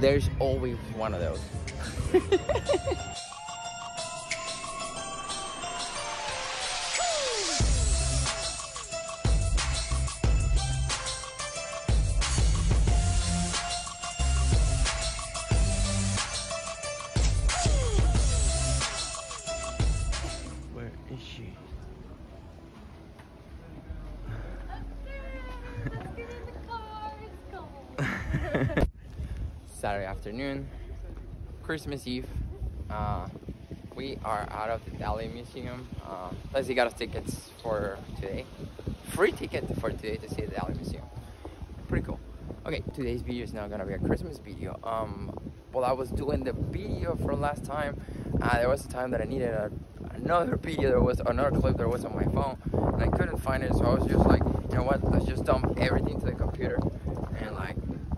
There's always one of those. Where is she? Saturday afternoon, Christmas Eve. We are out of the Dali Museum. Leslie got us tickets for today. Free ticket for today to see the Dali Museum. Pretty cool. Okay, today's video is now gonna be a Christmas video. While I was doing the video for last time, there was a time that I needed another video. There was another clip that was on my phone, and I couldn't find it. So I was just like, you know what? Let's just dump everything to the computer and like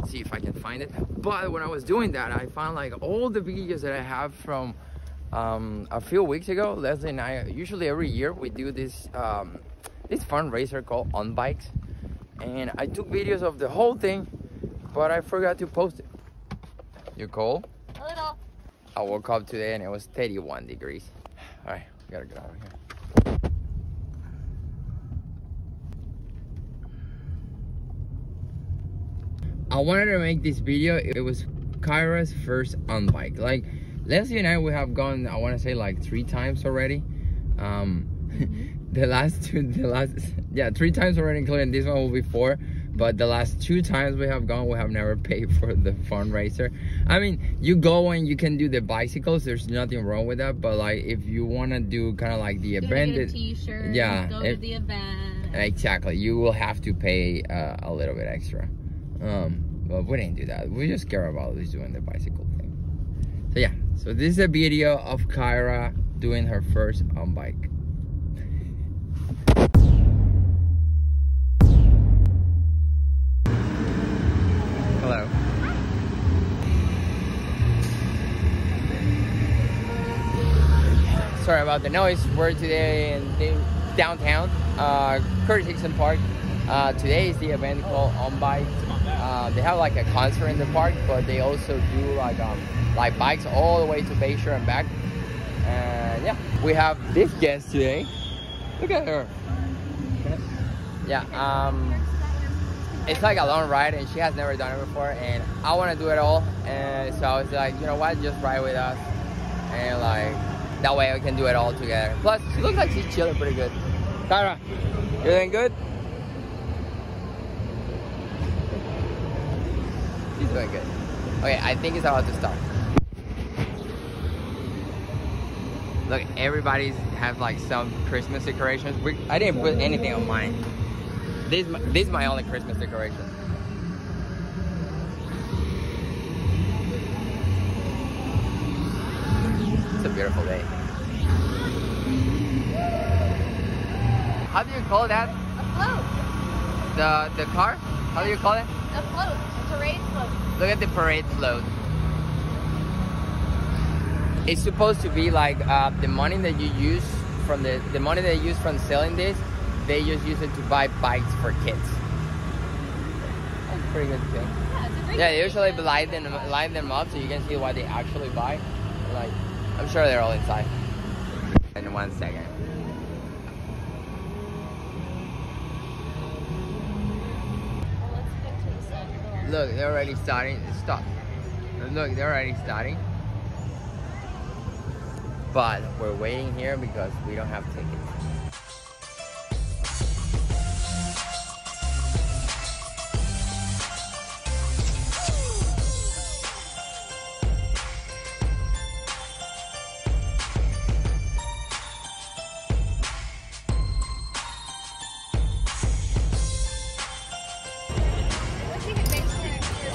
see if I can find it. But when I was doing that, I found like all the videos that I have from a few weeks ago. Leslie and I, usually every year we do this this fundraiser called On Bikes, and I took videos of the whole thing, but I forgot to post it. You cold? A little. I woke up today and it was 31 degrees. All right, we gotta get out of here. I wanted to make this video. It was Kyra's first on bike. Like, Leslie and I, we have gone, I want to say like 3 times already. The last 3 times already, including this one will be 4. But the last 2 times we have gone, we have never paid for the fundraiser. I mean, you go and you can do the bicycles. There's nothing wrong with that. But like, if you want to do kind of like the event, get a t-shirt, yeah, go to the event. Exactly. You will have to pay a little bit extra. But we didn't do that. We just care about just doing the bicycle thing. So yeah, so this is a video of Kyra doing her first on bike. Hello. Hi. Sorry about the noise. We're today in downtown Curtis Hixon Park. Today is the event called On Bikes. They have like a concert in the park, but they also do like bikes all the way to Bayshore and back. And yeah, we have this guest today. Look at her. Yeah, it's like a long ride, and she has never done it before, and I want to do it all. And so I was like, you know what, just ride with us, and like that way we can do it all together. Plus, she looks like she's chilling pretty good. Kyra, you doing good? She's doing good. Okay, I think it's about to start. Look, everybody's have like some Christmas decorations. I didn't put anything on mine. This is my only Christmas decoration. It's a beautiful day. How do you call that? A float. The car? How do you call it? A float. Parade float. Look at the parade float. It's supposed to be like the money that you use from the money they use from selling this, they just use it to buy bikes for kids. That's a pretty good thing. Yeah, it's a great thing. They usually line them up so you can see what they actually buy. Like, I'm sure they're all inside. In 1 second. Look, they're already starting. Stop. Look, they're already starting. But we're waiting here because we don't have tickets.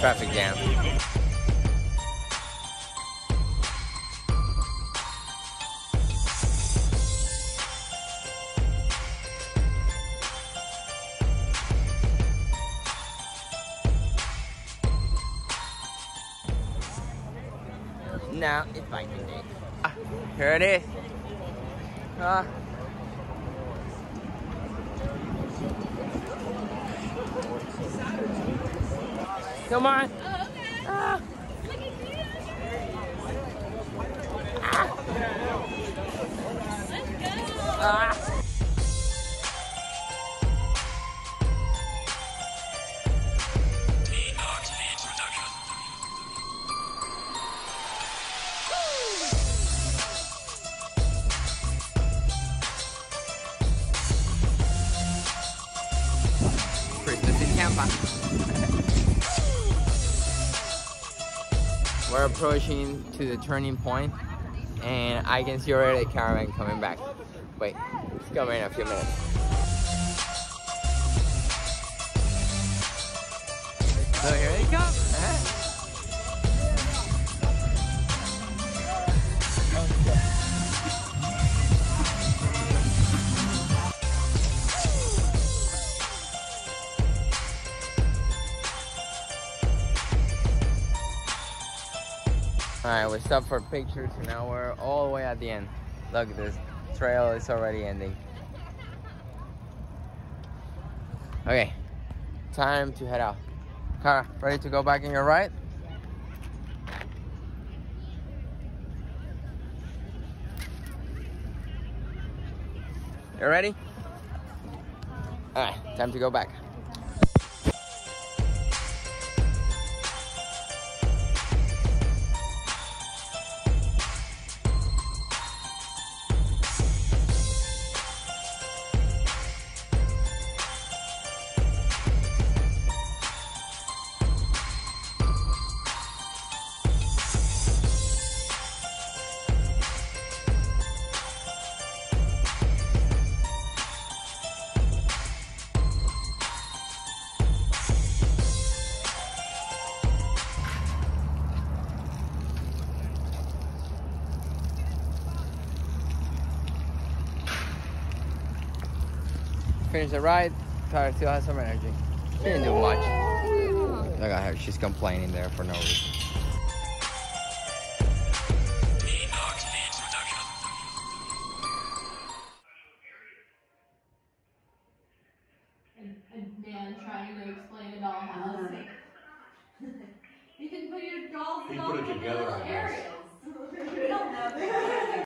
Traffic jam. Now it's biking day. Here it is. Come on. Oh, okay. Let's go! We're approaching to the turning point, and I can see already the caravan coming back. Wait, it's coming in a few minutes. So here they come. Alright, we stopped for pictures and now we're all the way at the end. Look, this trail is already ending. Okay, time to head out. Cara, ready to go back in your ride? You ready? Alright, time to go back. Finish the ride, Tara still has some energy. She didn't do much. Look at her, she's complaining there for no reason. A man trying to explain a dollhouse. You can put your dolls in all the different areas.